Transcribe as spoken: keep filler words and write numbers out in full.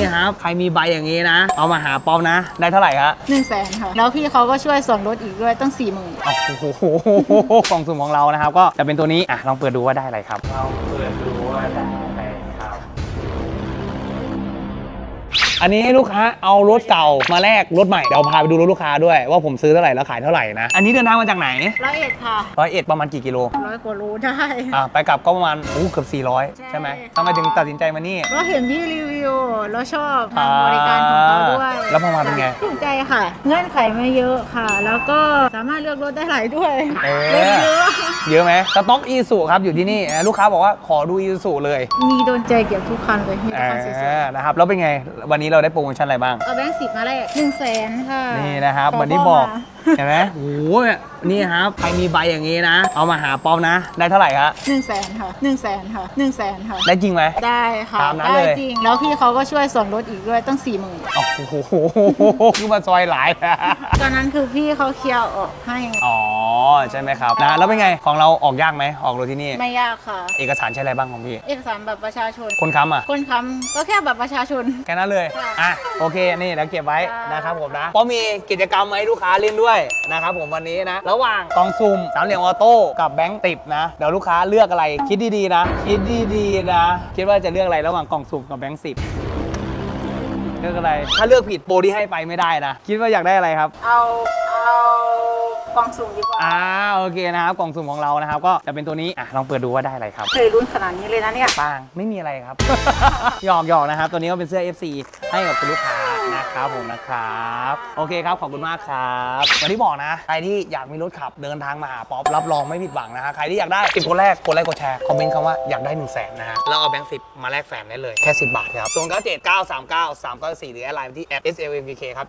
นี่ครับใครมีใบอย่างนี้นะเอามาหาป๊อปนะได้เท่าไหร่ครับหนึ่งแสนค่ะแล้วพี่เขาก็ช่วยส่วนลดอีกด้วยตั้งสี่หมื่นโอ้โหกล่องสุ่มของเรานะครับก็จะเป็นตัวนี้อ่ะลองเปิดดูว่าได้อะไรครับลองเปิดดูว่าได้อะไรครับอันนี้ให้ลูกค้าเอารถเก่ามาแลกรถใหม่เดี๋ยวพาไปดูรถลูกค้าด้วยว่าผมซื้อเท่าไหร่แล้วขายเท่าไหร่นะอันนี้เดินทางมาจากไหนร้อยเอ็ดค่ะร้อยเอ็ดประมาณกี่กิโลร้อยกว่าโลได้อ่าไปกลับก็ประมาณโอ้เกือบสี่ร้อยใช่ไหมทำไมถึงตัดสินใจมานี่ก็เห็นพี่รีวิวแล้วชอบบริการของเขาด้วยแล้วพอมาเป็นไงถูกใจค่ะเงื่อนไขมาเยอะค่ะแล้วก็สามารถเลือกรถได้หลายด้วยเยอะเยอะไหมสต็อกอีซูครับอยู่ที่นี่ลูกค้าบอกว่าขอดูอีซูเลยมีโดนใจเกี่ยวทุกคันเลยมีคันสวยๆนะครับแล้วเป็นไงวันนี้เราได้โปรโมชั่นอะไรบ้างเอาแบงค์สิบมาแรกหนึ่งแสนค่ะนี่นะครับวันนี้บอกเห็นไหมโอ้โหนี่ครับใครมีใบอย่างนี้นะเอามาหาป๊อปนะได้เท่าไหร่ครับหนึ่งแสนค่ะหนึ่งแสนค่ะหนึ่งแสนค่ะได้จริงไหมได้ค่ะได้จริงแล้วพี่เขาก็ช่วยส่วนลดอีกด้วยตั้งสี่หมื่นโอ้โหคือมาซอยหลายตอนนั้นคือพี่เขาเคลียร์ออกให้อ๋อใช่ไหมครับนะแล้วเป็นไงของเราออกยากไหมออกรถที่นี่ไม่ยากค่ะเอกสารใช้อะไรบ้างของพี่เอกสารแบบประชาชนคนค้ำอ่ะคนค้ำก็แค่แบบประชาชนแค่นั้นเลยอ่ะโอเคนี่เราเก็บไว้นะครับผมนะเพราะมีกิจกรรมให้ลูกค้าเล่นด้วยนะครับผมวันนี้นะระหว่างกองซุ่มสามเหลี่ยมออโต้กับแบงค์ติบนะเดี๋ยวลูกค้าเลือกอะไรคิดดีๆนะคิดดีๆนะคิดว่าจะเลือกอะไรระหว่างกองซุ่มกับแบงค์สิบเลือกอะไรถ้าเลือกผิดโปรที่ให้ไปไม่ได้นะคิดว่าอยากได้อะไรครับเอาเอากล่องสุ่มดีกว่าอ่าโอเคนะครับกล่องสุ่มของเรานะครับก็จะเป็นตัวนี้อ่ะลองเปิดดูว่าได้อะไรครับเคยรุ่นขนาดนี้เลยนะเนี่ยปังไม่มีอะไรครับหยอกหยอกนะครับตัวนี้ก็เป็นเสื้อ เอฟ ซี ให้กับคุณลูกค้านะครับผมนะครับโอเคครับขอบคุณมากครับวันนี้บอกนะใครที่อยากมีรถขับเดินทางมาหาป๊อปรับรองไม่ผิดหวังนะฮะใครที่อยากได้สิบคนแรกคนแรกกดแชร์คอมเมนต์คำว่าอยากได้หนึ่งแสนนะฮะแล้วเอาแบงค์สิบมาแลกแสนได้เลยแค่สิบบาทครับศูนย์เก้าเจ็ดเก้าสามเก้าสามเก้าสี่หรือแอดไลน์ที่แอด เอส แอล เอ็ม พี เค ครับ